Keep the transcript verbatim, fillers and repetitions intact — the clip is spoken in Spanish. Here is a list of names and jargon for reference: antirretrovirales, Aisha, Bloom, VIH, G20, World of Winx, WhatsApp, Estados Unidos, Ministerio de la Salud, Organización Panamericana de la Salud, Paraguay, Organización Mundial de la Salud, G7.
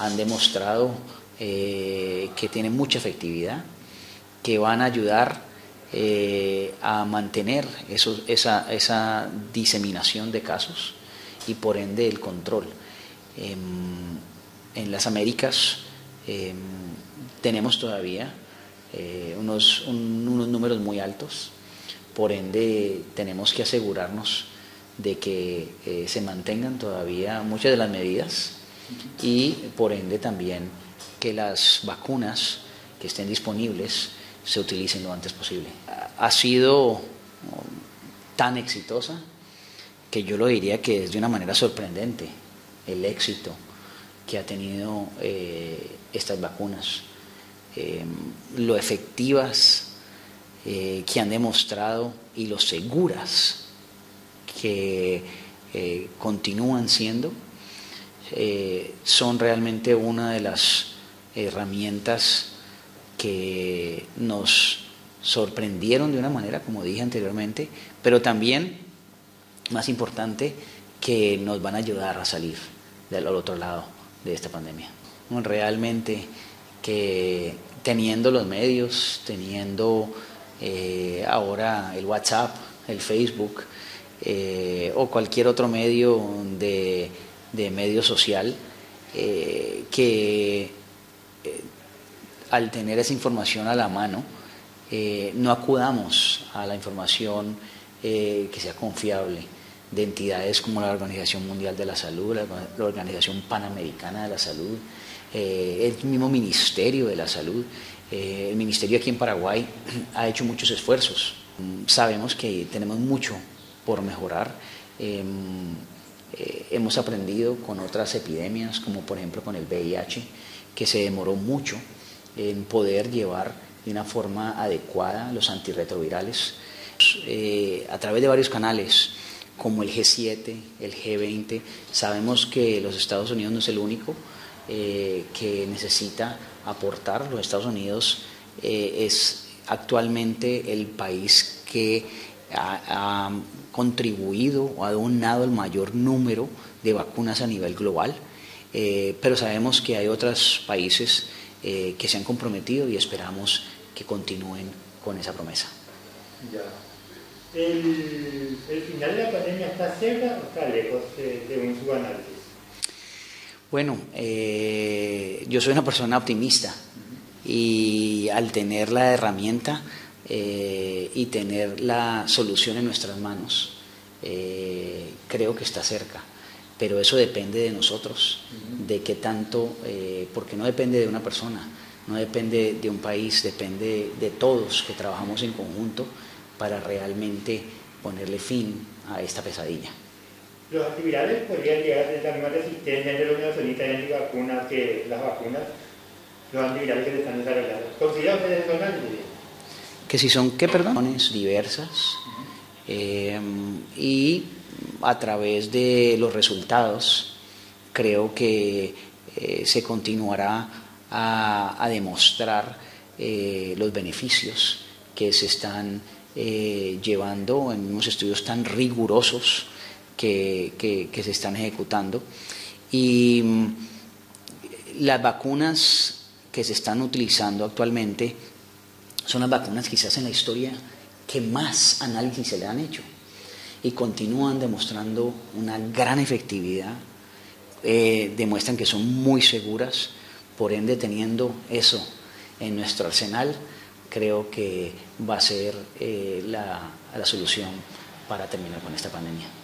han demostrado eh, que tienen mucha efectividad, que van a ayudar eh, a mantener eso, esa, esa diseminación de casos y por ende el control. Eh, en las Américas eh, tenemos todavía eh, unos, un, unos números muy altos, por ende tenemos que asegurarnos de que eh, se mantengan todavía muchas de las medidas y por ende también que las vacunas que estén disponibles se utilicen lo antes posible. Ha sido tan exitosa que yo lo diría que es de una manera sorprendente el éxito que ha tenido eh, estas vacunas, eh, lo efectivas eh, que han demostrado y lo seguras que eh, continúan siendo, eh, son realmente una de las herramientas que nos sorprendieron de una manera, como dije anteriormente, pero también, más importante, que nos van a ayudar a salir del otro lado de esta pandemia. Realmente que teniendo los medios, teniendo eh, ahora el WhatsApp, el Facebook eh, o cualquier otro medio de, de medio social, eh, que eh, al tener esa información a la mano, eh, no acudamos a la información eh, que sea confiable de entidades como la Organización Mundial de la Salud, la, la Organización Panamericana de la Salud, eh, el mismo Ministerio de la Salud. Eh, el Ministerio aquí en Paraguay ha hecho muchos esfuerzos. Sabemos que tenemos mucho por mejorar. Eh, eh, hemos aprendido con otras epidemias, como por ejemplo con el V I H, que se demoró mucho en poder llevar de una forma adecuada los antirretrovirales. Eh, a través de varios canales, como el G siete, el G veinte, sabemos que los Estados Unidos no es el único eh, que necesita aportar. Los Estados Unidos eh, es actualmente el país que ha, ha contribuido o ha donado el mayor número de vacunas a nivel global, eh, pero sabemos que hay otros países eh, que se han comprometido y esperamos que continúen con esa promesa. Ya. ¿El, el final de la pandemia está cerca o está lejos de, de su análisis? Bueno, eh, yo soy una persona optimista y al tener la herramienta eh, y tener la solución en nuestras manos, eh, creo que está cerca, pero eso depende de nosotros, de qué tanto, eh, porque no depende de una persona, no depende de un país, depende de todos que trabajamos en conjunto para realmente ponerle fin a esta pesadilla. ¿Los antivirales podrían llegar a la misma resistencia entre los negacionistas y antivacunas que las vacunas? Los antivirales que se están desarrollando. ¿Considera ustedes que son antivirales? Que si son, ¿qué, perdón? Diversas. Uh-huh. eh, y a través de los resultados, creo que eh, se continuará a, a demostrar eh, los beneficios que se están Eh, llevando en unos estudios tan rigurosos que, que, que se están ejecutando, y las vacunas que se están utilizando actualmente son las vacunas quizás en la historia que más análisis se le han hecho y continúan demostrando una gran efectividad, eh, demuestran que son muy seguras, por ende teniendo eso en nuestro arsenal, creo que va a ser eh, la, la solución para terminar con esta pandemia.